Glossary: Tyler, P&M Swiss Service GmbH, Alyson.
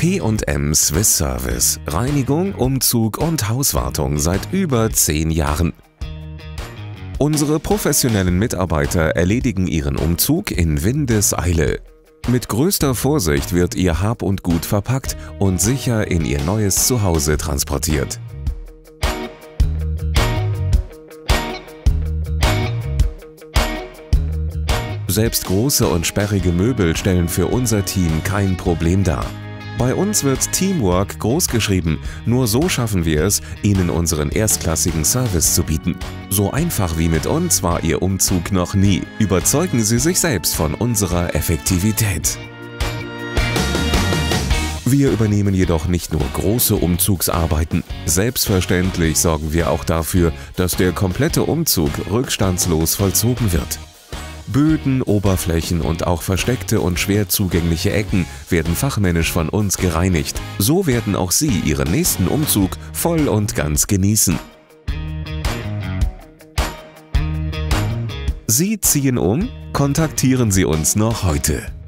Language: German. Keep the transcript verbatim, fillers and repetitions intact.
P und M Swiss Service – Reinigung, Umzug und Hauswartung seit über zehn Jahren. Unsere professionellen Mitarbeiter erledigen ihren Umzug in Windeseile. Mit größter Vorsicht wird ihr Hab und Gut verpackt und sicher in ihr neues Zuhause transportiert. Selbst große und sperrige Möbel stellen für unser Team kein Problem dar. Bei uns wird Teamwork großgeschrieben, nur so schaffen wir es, Ihnen unseren erstklassigen Service zu bieten. So einfach wie mit uns war Ihr Umzug noch nie. Überzeugen Sie sich selbst von unserer Effektivität. Wir übernehmen jedoch nicht nur große Umzugsarbeiten. Selbstverständlich sorgen wir auch dafür, dass der komplette Umzug rückstandslos vollzogen wird. Böden, Oberflächen und auch versteckte und schwer zugängliche Ecken werden fachmännisch von uns gereinigt. So werden auch Sie Ihren nächsten Umzug voll und ganz genießen. Sie ziehen um? Kontaktieren Sie uns noch heute.